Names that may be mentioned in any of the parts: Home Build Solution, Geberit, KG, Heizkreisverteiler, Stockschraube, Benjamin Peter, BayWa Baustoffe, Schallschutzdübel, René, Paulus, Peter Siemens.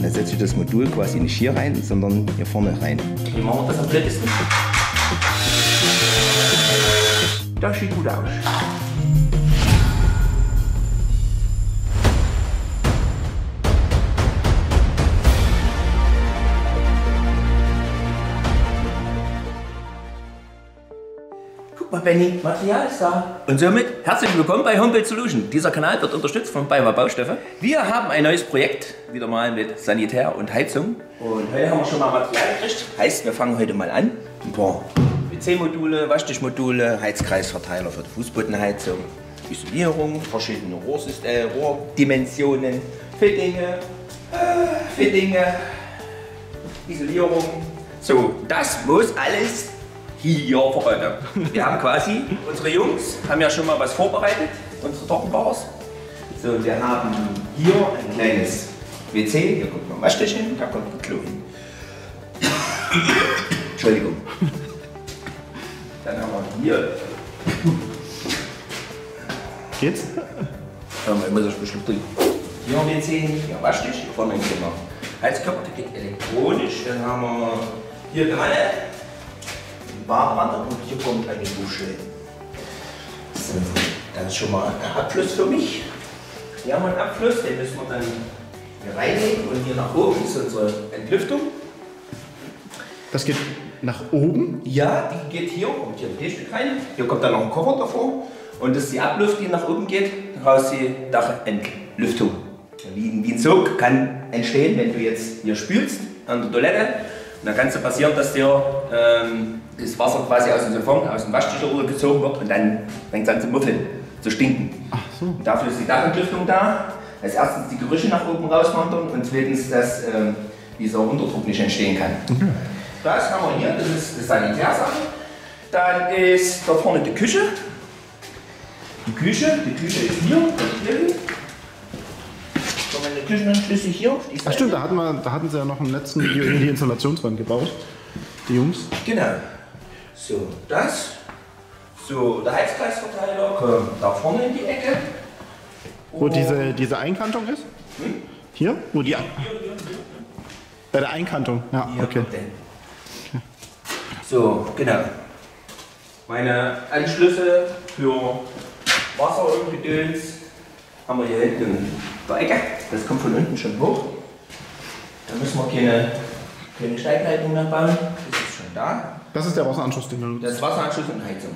Dann setzt ihr das Modul quasi nicht hier rein, sondern hier vorne rein. Wie machen wir das am blödesten? Das sieht gut aus. Benni, Material ist da. Und somit herzlich willkommen bei Home Build Solution. Dieser Kanal wird unterstützt von BayWa Baustoffe. Wir haben ein neues Projekt, wieder mal mit Sanitär und Heizung. Und heute haben wir schon mal Material gekriegt. Heißt, wir fangen heute mal an. Ein paar WC-Module, Waschtischmodule, Heizkreisverteiler für die Fußbodenheizung, Isolierung, verschiedene Rohrdimensionen, Fittinge, Isolierung. So, das muss alles hier verräumen. Wir haben quasi, unsere Jungs haben ja schon mal was vorbereitet, unsere Trockenbauers. So, wir haben hier ein kleines WC, hier kommt ein Waschtisch hin, da kommt ein Klo hin. Entschuldigung. Dann haben wir hier. Geht's? Ja, ich muss das bestimmt trinken. Hier ein WC hin, hier ein Waschtisch, hier vorne ein Zimmer. Heizkörper, der geht elektronisch. Dann haben wir hier gerade Barwand und hier kommt eine Dusche. So, das ist schon mal ein Abfluss für mich. Hier haben wir einen Abfluss, den müssen wir dann hier reinlegen und hier nach oben ist unsere Entlüftung. Das geht nach oben? Ja, die geht hier, kommt hier ein T-Stück rein. Hier kommt dann noch ein Koffer davor und das ist die Abluft, die nach oben geht, raus die Dachentlüftung. Wie ein Sog kann entstehen, wenn du jetzt hier spülst an der Toilette. Und dann kann es passieren, dass dir das Wasser quasi aus dem Siphon, aus dem Waschtisch gezogen wird und dann fängt es an zu muffeln, zu stinken. Ach so. Und dafür ist die Dachentlüftung da, dass erstens die Gerüche nach oben rauswandern und zweitens, dass dieser Unterdruck nicht entstehen kann. Mhm. Das haben wir hier, das ist das Sanitärsache. Dann ist da vorne die Küche. Die Küche ist hier. Die Küchenanschlüsse hier. Ach stimmt, da hatten sie ja noch im letzten Video die Installationswand gebaut, die Jungs. Genau. So, das. So, der Heizkreisverteiler kommt da vorne in die Ecke. Wo diese Einkantung ist? Hm? Hier? Wo die? Hier. Bei der Einkantung, ja, hier, okay. Okay. So, genau. Meine Anschlüsse für Wasser und Gedöns haben wir hier hinten in der Ecke. Das kommt von unten schon hoch. Da müssen wir keine Steigleitung mehr bauen. Das ist schon da. Das ist der Wasseranschluss, den du nutzt. Das ist Wasseranschluss und Heizung.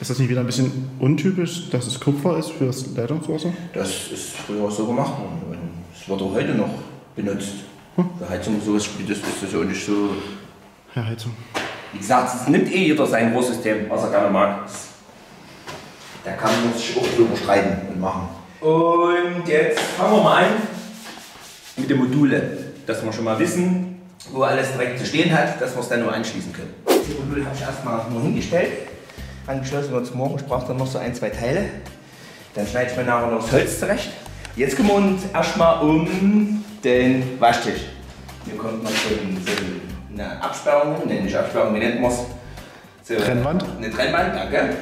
Ist das nicht wieder ein bisschen untypisch, dass es Kupfer ist für das Leitungswasser? Das ist früher so gemacht worden. Es wird auch heute noch benutzt. Für Heizung und sowas spielt das ja auch nicht so. Ja, Heizung. Wie gesagt, es nimmt eh jeder sein Rohrsystem, was er gerne mag. Da kann man sich auch drüber streiten und machen. Und jetzt fangen wir mal an mit den Modulen, dass wir schon mal wissen, wo alles direkt zu stehen hat, dass wir es dann nur anschließen können. Die Module habe ich erstmal nur hingestellt, angeschlossen wird es morgen, ich brauche dann noch so ein, zwei Teile. Dann schneide ich mir nachher noch das Holz zurecht. Jetzt kümmern wir uns erstmal um den Waschtisch. Hier kommt noch so eine Absperrung, ne, nicht Absperrung, wie nennt man es? So, Trennwand? Eine Trennwand, danke.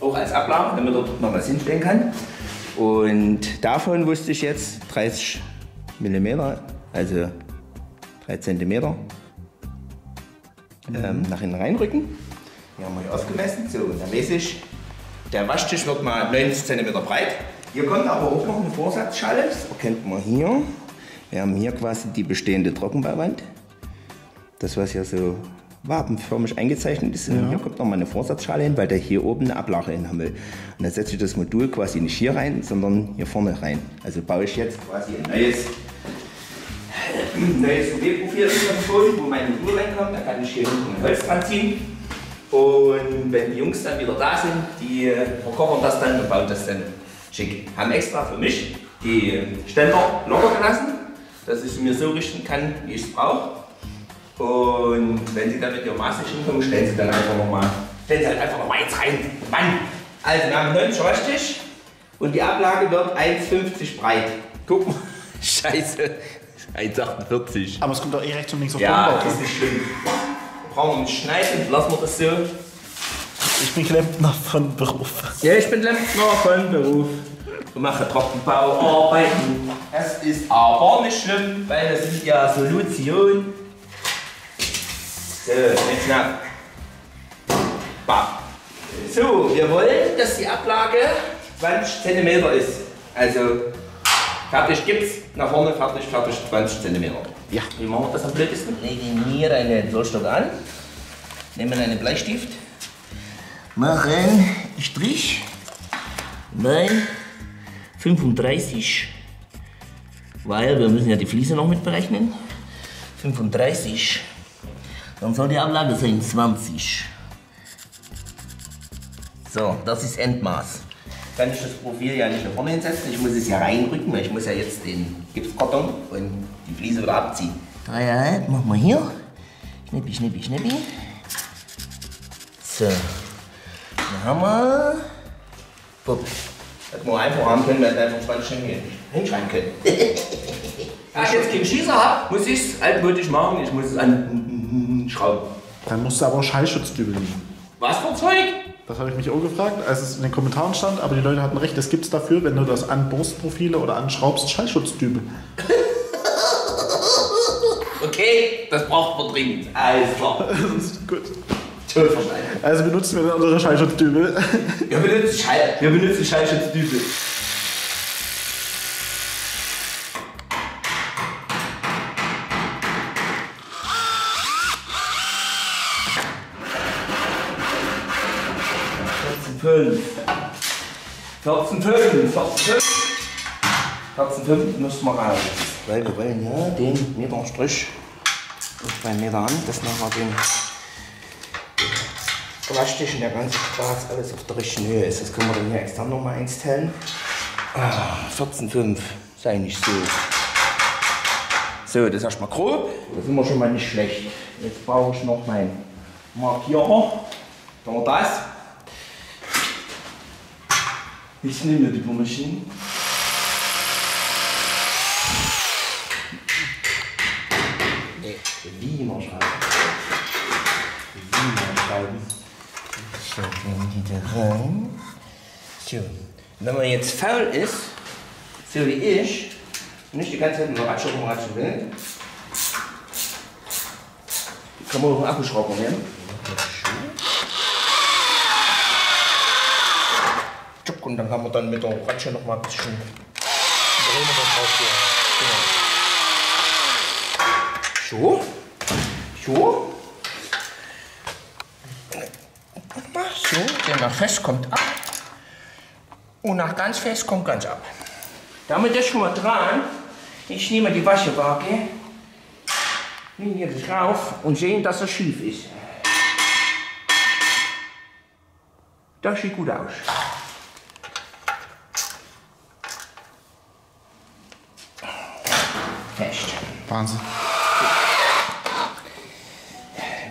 Auch als Ablage, damit er dort noch was hinstellen kann. Und davon wusste ich jetzt 30 mm, also 3 cm nach hinten reinrücken. Hier haben wir hier aufgemessen, so, und dann weiß ich, der Waschtisch wird mal 90 cm breit. Hier kommt aber auch noch eine Vorsatzschale, das erkennt man hier. Wir haben hier quasi die bestehende Trockenbauwand. Das, was hier so wabenförmig eingezeichnet ist. Ja. Hier kommt nochmal eine Vorsatzschale hin, weil der hier oben eine Ablage hin haben will. Und dann setze ich das Modul quasi nicht hier rein, sondern hier vorne rein. Also baue ich jetzt quasi ein neues UV-Profil wo mein Modul reinkommt. Da kann ich hier hinten ein Holz dran ziehen. Und wenn die Jungs dann wieder da sind, die verkochen das dann und bauen das dann schick. Haben extra für mich die Ständer locker gelassen, dass ich sie mir so richten kann, wie ich es brauche. Und wenn sie dann mit ihrem Maß nicht hinkommen, stellen sie halt einfach nochmal eins rein. Mann! Also wir haben 90 Waschtisch und die Ablage wird 1,50 breit. Guck mal, scheiße, 1,48. Aber es kommt doch eh rechts und links auf den Bauch. Ja, das ist nicht schlimm. Brauchen wir nicht schneiden, lassen wir das so. Ich bin Klempner von Beruf. Ja, ich bin Klempner von Beruf. Ich mache Trockenbauarbeiten. Es ist aber nicht schlimm, weil das ist ja Solution. So, jetzt knapp. Bam. So, wir wollen, dass die Ablage 20 cm ist. Also fertig gibt's, nach vorne fertig, 20 cm. Ja. Wie machen wir das am blödesten? Leginieren den Zollstock an, nehmen einen Bleistift, machen einen Strich bei 35, weil wir müssen ja die Fliese noch mit berechnen. 35, dann soll die Ablage sein 20. So, das ist Endmaß. Kann ich das Profil ja nicht nach vorne hinsetzen, ich muss es ja reinrücken, weil ich muss ja jetzt den Gipskarton und die Fliese wieder abziehen. 3,5 machen wir hier. Schnippi, schnippi, schnippi. So, dann haben wir... Bupp. Hätten wir einfach haben können, wir hätten einfach 20 hinschreiben können. Wenn ich jetzt keinen Schießer habe, muss ich es altmodisch machen, ich muss es anschrauben. Dann musst du aber auch Schallschutzdübel nehmen. Was für Zeug? Das habe ich mich auch gefragt, als es in den Kommentaren stand, aber die Leute hatten recht, das gibt es dafür, wenn du das anbohrst Profile oder anschraubst, Schallschutzdübel. Okay, das braucht man dringend. Alles klar. Das ist gut. Toll verstanden. Also benutzen wir dann unsere Schallschutzdübel. Wir benutzen Schallschutzdübel. Platz 5 müssen wir raus. Weil wir wollen ja den Meter Strich und 2 Meter an, das machen wir den Quatsch und der ganze Spaß, alles auf der richtigen Höhe ist. Das können wir dann hier extra nochmal eins teilen. 14,5, sei nicht so. So, das ist erstmal grob, da sind wir schon mal nicht schlecht. Jetzt brauche ich noch meinen Markierer. Dann haben wir das. Ich nehme die Bohrmaschine. Nee, wie immer schreiben. So, gehen die da rein. So, wenn man jetzt faul ist, so wie ich, nicht die ganze Zeit nur ratschen will, kann man auch einen Akkuschrauber nehmen. Und dann kann man dann mit der Ratsche noch mal ein bisschen drehen und dann rausgehen. Genau. So. So, der nach fest kommt ab. Und nach ganz fest kommt ganz ab. Damit ist schon mal dran. Ich nehme die Waschwaage, nehme hier drauf und sehe, dass das schief ist. Das sieht gut aus. Fest. Wahnsinn.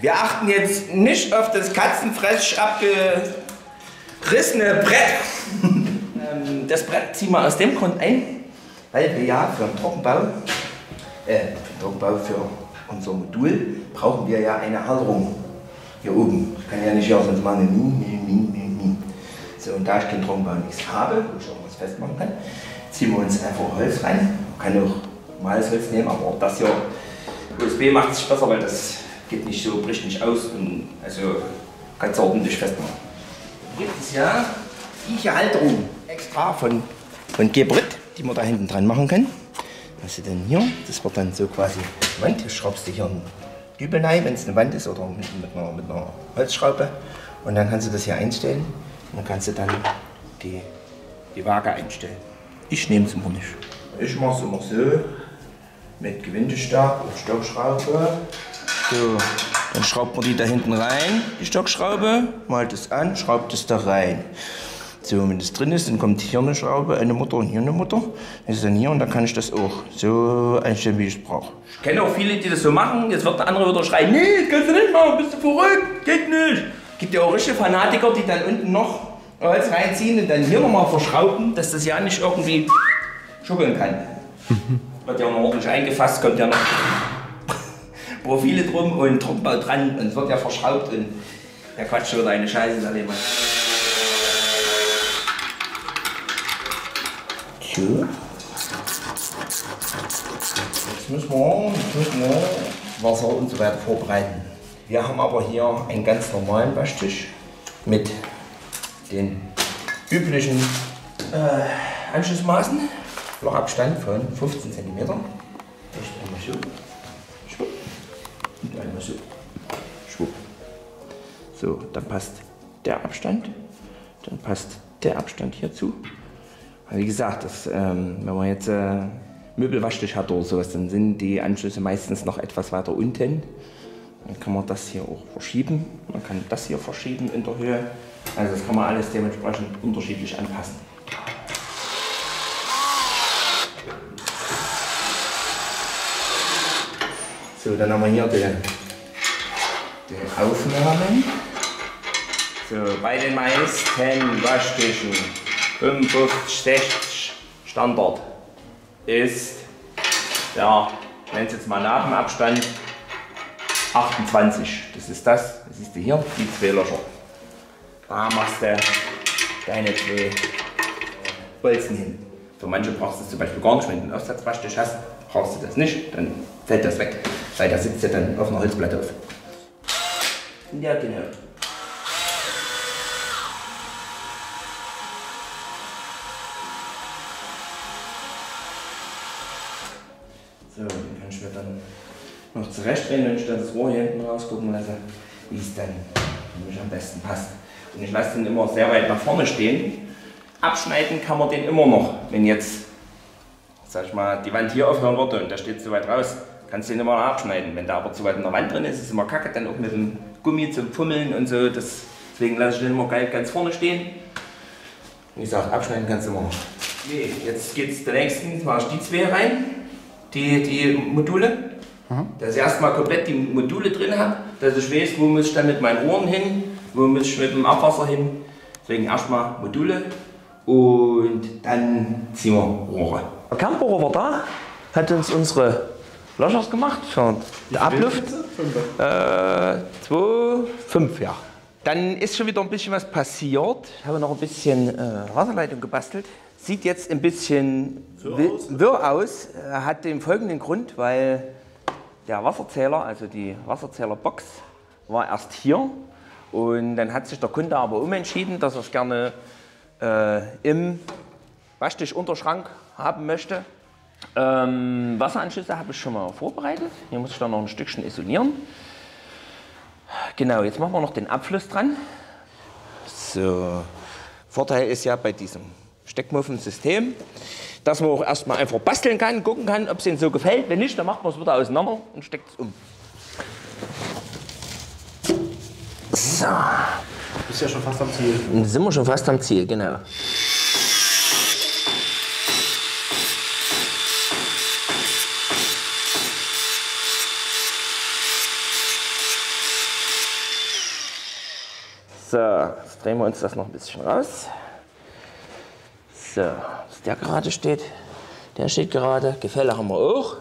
Wir achten jetzt nicht auf das katzenfrech abgerissene Brett. Das Brett ziehen wir aus dem Grund ein, weil wir ja für den Trockenbau, für unser Modul, brauchen wir ja eine Halterung hier oben. Ich kann ja nicht hier sonst mal eine Mie. So, und da ich keinen Trockenbau nichts habe, wo ich auch was festmachen kann, ziehen wir uns einfach Holz rein. Man kann auch mal das Holz nehmen, aber das hier USB macht sich besser, weil das geht nicht so, bricht nicht aus und also ganz ordentlich festmachen. Gibt es ja diese Halterung extra von Geberit, die man da hinten dran machen kann. Also dann hier, das wird dann so quasi Wand. Du schraubst dir hier einen Dübel rein, wenn es eine Wand ist oder mit einer Holzschraube und dann kannst du das hier einstellen und dann kannst du dann die Waage einstellen. Ich nehme es immer nicht. Ich mache es immer so. Mit Gewindestab und Stockschraube. So, dann schraubt man die da hinten rein, die Stockschraube, malt es an, schraubt es da rein. So, wenn das drin ist, dann kommt hier eine Schraube, eine Mutter und hier eine Mutter. Das ist dann hier und dann kann ich das auch so einstellen, wie ich es brauche. Ich kenne auch viele, die das so machen. Jetzt wird der andere wieder schreien, nee, das kannst du nicht machen, bist du verrückt, geht nicht. Es gibt ja auch richtige Fanatiker, die dann unten noch Holz reinziehen und dann hier nochmal verschrauben, dass das ja nicht irgendwie schuggeln kann. Wird ja noch ordentlich eingefasst, kommt ja noch Profile drum und Trockenbau dran und es wird ja verschraubt und der Quatsch oder eine Scheiße ist allemal. So. Jetzt müssen wir Wasser und so weiter vorbereiten. Wir haben aber hier einen ganz normalen Waschtisch mit den üblichen Anschlussmaßen. Flachabstand von 15 cm. Einmal so. Schwupp. Und einmal so. Schwupp. So, dann passt der Abstand. Dann passt der Abstand hierzu. Aber wie gesagt, das, wenn man jetzt Möbelwaschtisch hat oder sowas, dann sind die Anschlüsse meistens noch etwas weiter unten. Dann kann man das hier auch verschieben. Man kann das hier verschieben in der Höhe. Also das kann man alles dementsprechend unterschiedlich anpassen. So, dann haben wir hier den Aufnahmen. So, bei den meisten Waschtischen 55, 60 Standard ist, ja, ich nenne es jetzt mal Nabenabstand 28. Das ist hier, die zwei Löcher. Da machst du deine zwei Bolzen hin. Für manche brauchst du es zum Beispiel gar nicht, wenn du einen Aufsatzwaschtisch hast, brauchst du das nicht, dann fällt das weg, weil da sitzt ja dann auf einer Holzplatte auf. Ja, genau. So, den kann ich mir dann noch zurechtdrehen, wenn ich das Rohr hier hinten rausgucken lasse, wie es dann für mich am besten passt. Und ich lasse den immer sehr weit nach vorne stehen. Abschneiden kann man den immer noch. Wenn jetzt, sag ich mal, die Wand hier aufhören würde und da steht zu weit raus, kannst du den immer noch abschneiden. Wenn da aber zu weit in der Wand drin ist, ist immer kacke, dann auch mit dem Gummi zum Fummeln und so. Deswegen lasse ich den immer geil ganz vorne stehen. Wie gesagt, abschneiden kannst du immer noch. Okay, jetzt geht es der nächsten, mache ich die zwei rein, die Module. Mhm. Dass ich erstmal komplett die Module drin habe, dass ich weiß, wo muss ich dann mit meinen Rohren hin, wo muss ich mit dem Abwasser hin. Deswegen erstmal Module und dann ziehen wir Rohre. Der Camperrohr war da, hat uns unsere Löcher gemacht für die Abluft. 2,5, ja. Dann ist schon wieder ein bisschen was passiert. Ich habe noch ein bisschen Wasserleitung gebastelt. Sieht jetzt ein bisschen wirr aus. Hat den folgenden Grund, weil der Wasserzähler, also die Wasserzählerbox, war erst hier. Und dann hat sich der Kunde aber umentschieden, dass er es gerne im Waschtischunterschrank haben möchte. Wasseranschlüsse habe ich schon mal vorbereitet. Hier muss ich dann noch ein Stückchen isolieren. Genau, jetzt machen wir noch den Abfluss dran. So, Vorteil ist ja bei diesem Steckmuffensystem, dass man auch erstmal einfach basteln kann, gucken kann, ob es ihnen so gefällt. Wenn nicht, dann macht man es wieder auseinander und steckt es um. So. Du bist ja schon fast am Ziel. Dann sind wir schon fast am Ziel, genau. So, jetzt drehen wir uns das noch ein bisschen raus. So, dass der gerade steht. Der steht gerade. Gefälle haben wir auch.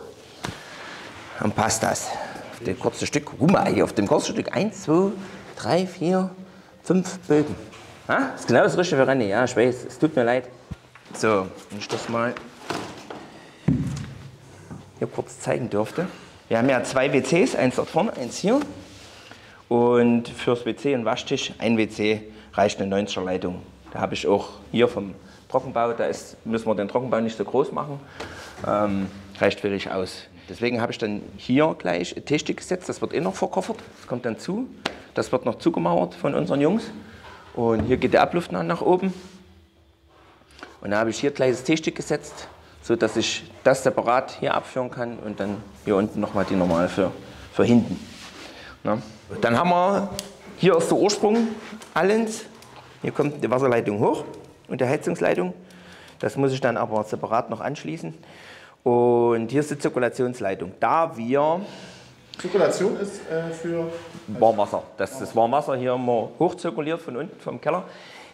Dann passt das. Auf dem kurzen Stück. Guck mal, hier auf dem kurzen Stück 1, 2, 3, 4, 5 Bögen. Ha? Das ist genau das Richtige für René. Ja, ich weiß. Es tut mir leid. So, wenn ich das mal hier kurz zeigen dürfte. Wir haben ja zwei WCs. Eins dort vorne, eins hier. Und fürs WC und Waschtisch, ein WC reicht eine 90er Leitung. Da habe ich auch hier vom Trockenbau, da müssen wir den Trockenbau nicht so groß machen, reicht völlig aus. Deswegen habe ich dann hier gleich ein T-Stück gesetzt, das wird eh noch verkoffert, das kommt dann zu. Das wird noch zugemauert von unseren Jungs. Und hier geht der Abluft nach oben. Und da habe ich hier gleich das T-Stück gesetzt, sodass ich das separat hier abführen kann und dann hier unten nochmal die normal für hinten. Na? Dann haben wir, hier ist der Ursprung allens, hier kommt die Wasserleitung hoch und die Heizungsleitung. Das muss ich dann aber separat noch anschließen. Und hier ist die Zirkulationsleitung. Da wir... Zirkulation ist für... Warmwasser. Das ist das Warmwasser hier immer hochzirkuliert von unten vom Keller.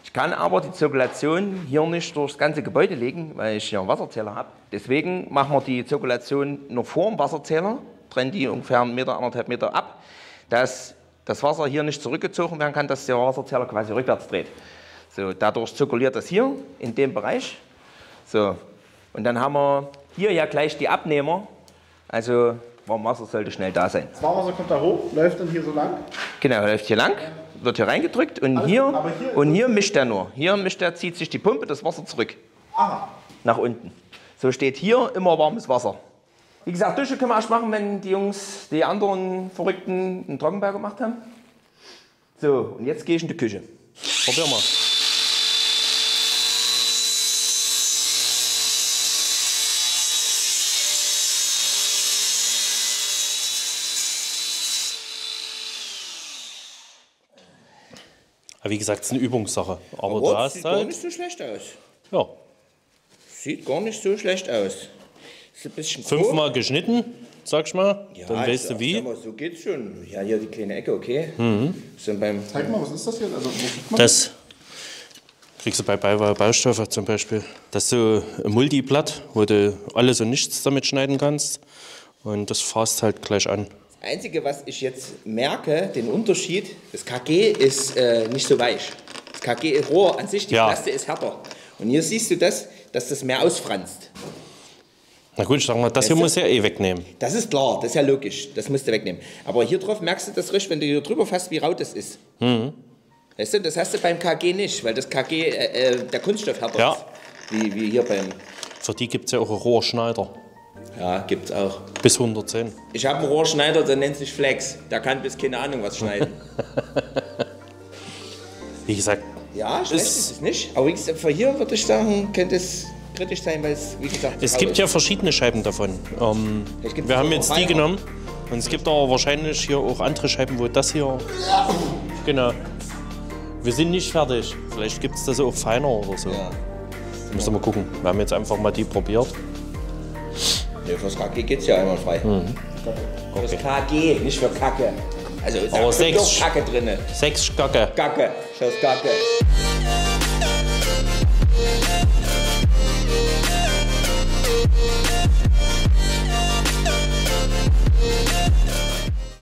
Ich kann aber die Zirkulation hier nicht durchs ganze Gebäude legen, weil ich hier einen Wasserzähler habe. Deswegen machen wir die Zirkulation nur vor dem Wasserzähler, trennen die ungefähr 1 Meter, 1,5 Meter ab, dass das Wasser hier nicht zurückgezogen werden kann, dass der Wasserzähler quasi rückwärts dreht. So, dadurch zirkuliert das hier in dem Bereich. So, und dann haben wir hier ja gleich die Abnehmer. Also Warmwasser sollte schnell da sein. Das Warmwasser kommt da hoch, läuft dann hier so lang? Genau, läuft hier lang, wird hier reingedrückt und hier mischt er nur. Hier mischt er, zieht sich die Pumpe das Wasser zurück. Aha. Nach unten. So steht hier immer warmes Wasser. Wie gesagt, Dusche können wir erst machen, wenn die Jungs, die anderen Verrückten, einen Trockenbau gemacht haben. So, und jetzt gehe ich in die Küche. Probieren wir. Aber wie gesagt, es ist eine Übungssache. Aber du hast sieht halt gar nicht so schlecht aus. Ja. Sieht gar nicht so schlecht aus. Ist ein bisschen fünfmal geschnitten, sag ich mal. Ja, dann weißt du wie. Mal, so geht's schon. Ja, hier die kleine Ecke, okay. Mhm. So beim Zeig mal, was ist das hier? Also, das kriegst du bei BayWa Baustoffe zum Beispiel. Das ist so ein Multiblatt, wo du alles und nichts damit schneiden kannst. Und das fasst halt gleich an. Das Einzige, was ich jetzt merke, den Unterschied, das KG ist nicht so weich. Das KG-Rohr an sich, die Plaste ist härter. Und hier siehst du das, dass das mehr ausfranst. Na gut, ich sag mal, das hier musst du ja eh wegnehmen. Das ist klar, das ist ja logisch, das musst du wegnehmen. Aber hier drauf merkst du das richtig, wenn du hier drüber fasst, wie rau das ist. Mhm. Weißt du, das hast du beim KG nicht, weil das KG, der Kunststoff härter ist, wie hier beim... Für die gibt es ja auch einen Rohrschneider. Ja, gibt's auch. Bis 110. Ich habe einen Rohrschneider, der nennt sich Flex. Der kann bis keine Ahnung was schneiden. Wie gesagt. Ja, schlecht ist es nicht. Aber wie gesagt, für hier würde ich sagen, könnte es kritisch sein, weil es, wie gesagt, es gibt ja verschiedene Scheiben davon. Wir haben jetzt die genommen. Und es gibt aber wahrscheinlich hier auch andere Scheiben, wo das hier... Genau. Wir sind nicht fertig. Vielleicht gibt es das auch feiner oder so. Ja. Müssen wir mal gucken. Wir haben jetzt einfach mal die probiert. Nee, für das KG geht es ja einwandfrei. Mhm. Okay. Für das KG, nicht für Kacke. Also ist auch 6 Kacke drin. 6 Kacke. Kacke, für das Kacke.